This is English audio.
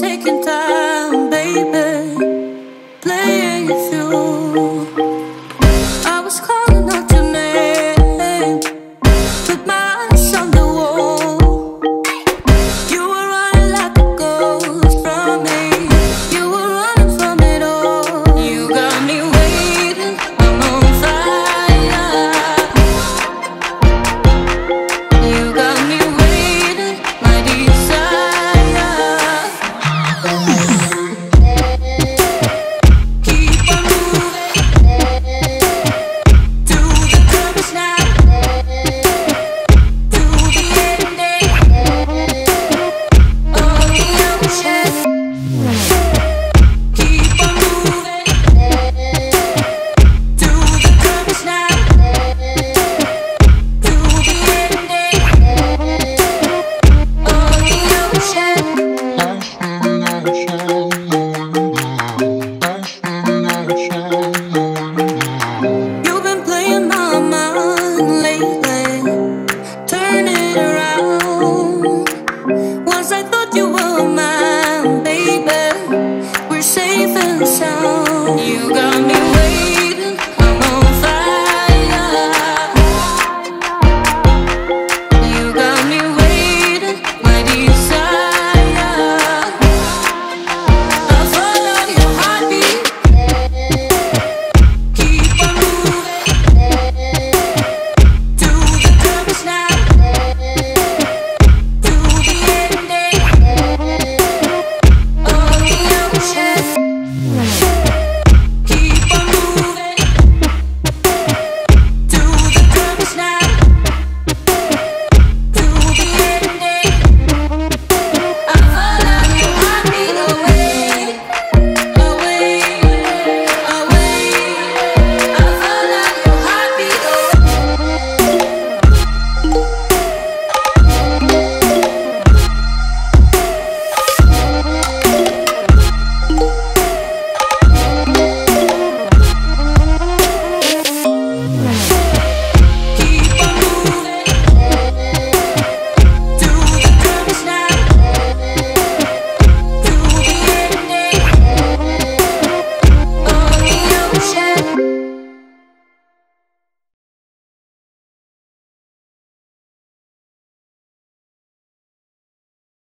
Taking time, baby, playing it through.